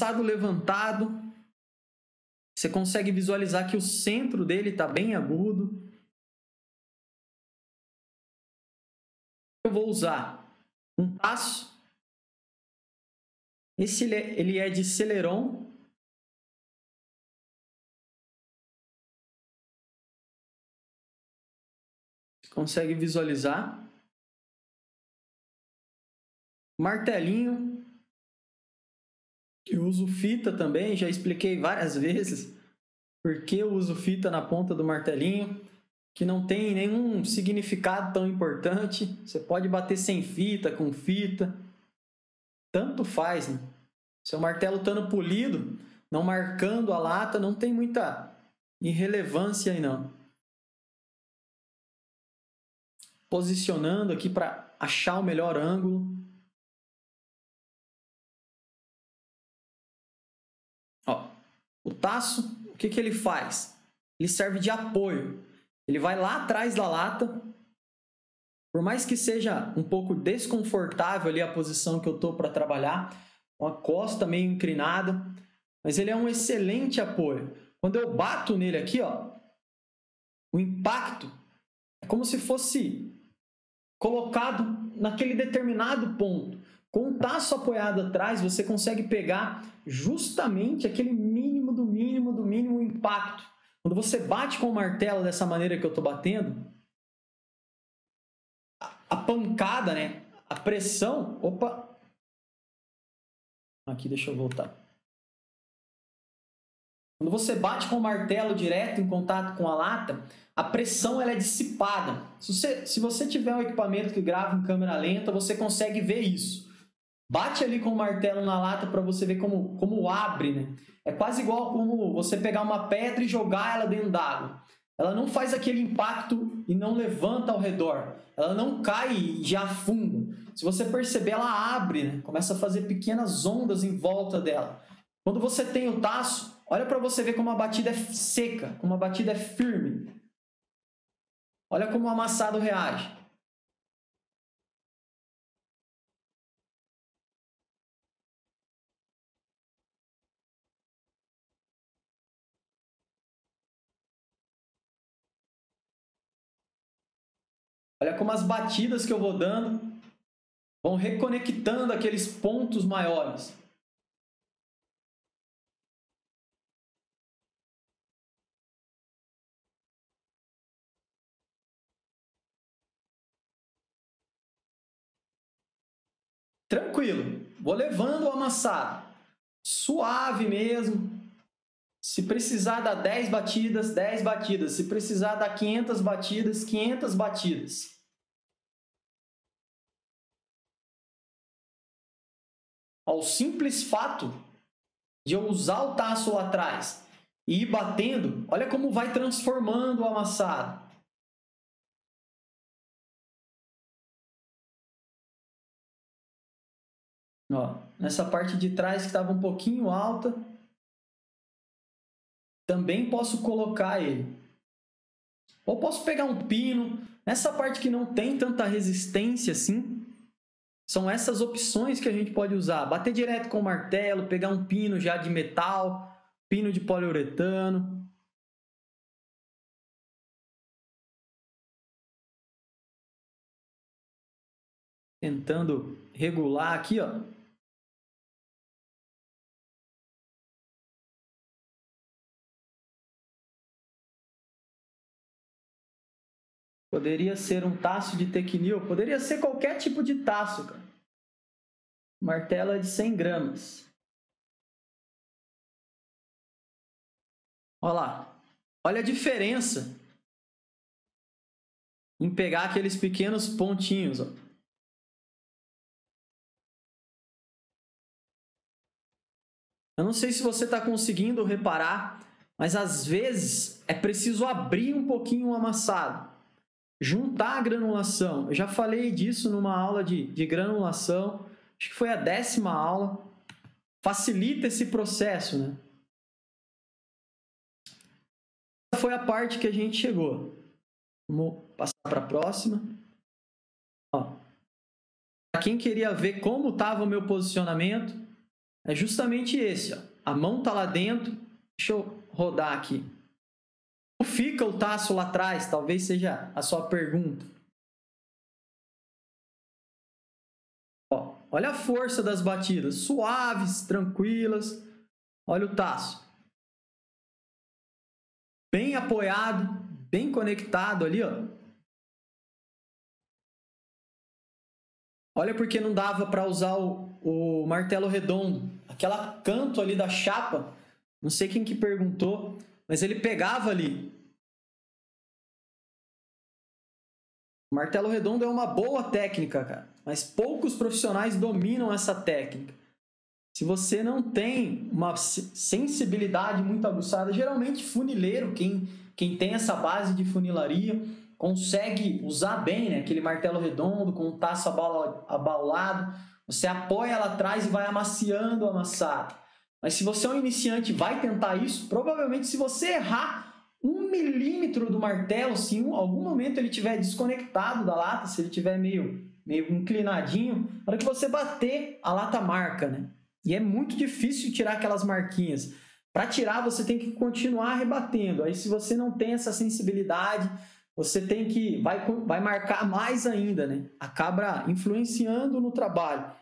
passado levantado. Você consegue visualizar que o centro dele está bem agudo. Eu vou usar um taço. Esse ele é de Celeron. Você consegue visualizar. Martelinho. Eu uso fita também, já expliquei várias vezes porque eu uso fita na ponta do martelinho, que não tem nenhum significado tão importante. Você pode bater sem fita, com fita, tanto faz, né? Seu martelo estando polido, não marcando a lata, não tem muita irrelevância aí não. Posicionando aqui para achar o melhor ângulo. O taço, o que que ele faz? Ele serve de apoio. Ele vai lá atrás da lata. Por mais que seja um pouco desconfortável ali a posição que eu estou para trabalhar, uma costa meio inclinada, mas ele é um excelente apoio. Quando eu bato nele aqui, ó, o impacto é como se fosse colocado naquele determinado ponto. Com o taço apoiado atrás, você consegue pegar justamente aquele mínimo do mínimo do mínimo impacto. Quando você bate com o martelo dessa maneira que eu estou batendo, a pancada, né? A pressão... Opa! Aqui, deixa eu voltar. Quando você bate com o martelo direto em contato com a lata, a pressão ela é dissipada. Se você tiver um equipamento que grava em câmera lenta, você consegue ver isso. Bate ali com o martelo na lata para você ver como abre, né? É quase igual como você pegar uma pedra e jogar ela dentro d'água. Ela não faz aquele impacto e não levanta ao redor. Ela não cai e já afunda. Se você perceber, ela abre, né? Começa a fazer pequenas ondas em volta dela. Quando você tem o taço, olha para você ver como a batida é seca, como a batida é firme. Olha como o amassado reage. Olha como as batidas que eu vou dando vão reconectando aqueles pontos maiores. Tranquilo, vou levando o amassado, suave mesmo. Se precisar dar 10 batidas, 10 batidas. Se precisar dar 500 batidas, 500 batidas. Ao simples fato de eu usar o taço lá atrás e ir batendo, olha como vai transformando o amassado. Ó, nessa parte de trás que estava um pouquinho alta, também posso colocar ele. Ou posso pegar um pino. Nessa parte que não tem tanta resistência assim, são essas opções que a gente pode usar. Bater direto com o martelo, pegar um pino já de metal, pino de poliuretano. Tentando regular aqui, ó. Poderia ser um taço de tecnil, poderia ser qualquer tipo de taço, cara. Martelo é de 100 gramas. Olha lá. Olha a diferença em pegar aqueles pequenos pontinhos, ó. Eu não sei se você está conseguindo reparar, mas às vezes é preciso abrir um pouquinho o amassado. Juntar a granulação. Eu já falei disso numa aula de granulação. Acho que foi a 10ª aula. Facilita esse processo, né? Essa foi a parte que a gente chegou. Vamos passar para a próxima. Para quem queria ver como estava o meu posicionamento, é justamente esse, ó. A mão está lá dentro, deixa eu rodar aqui. Como fica o taço lá atrás? Talvez seja a sua pergunta. Ó, olha a força das batidas, suaves, tranquilas. Olha o taço. Bem apoiado, bem conectado ali, ó. Olha porque não dava para usar o martelo redondo. Aquela canto ali da chapa, não sei quem que perguntou, mas ele pegava ali. O martelo redondo é uma boa técnica, cara, mas poucos profissionais dominam essa técnica. Se você não tem uma sensibilidade muito aguçada, geralmente funileiro, quem tem essa base de funilaria, consegue usar bem, né? Aquele martelo redondo com o taço abaulado, você apoia lá atrás e vai amaciando o amassado. Mas se você é um iniciante e vai tentar isso, provavelmente se você errar 1 milímetro do martelo, se em algum momento ele estiver desconectado da lata, se ele estiver meio inclinadinho, na hora que você bater, a lata marca, né? E é muito difícil tirar aquelas marquinhas. Para tirar, você tem que continuar rebatendo. Aí, se você não tem essa sensibilidade, você tem que vai marcar mais ainda, né? Acaba influenciando no trabalho.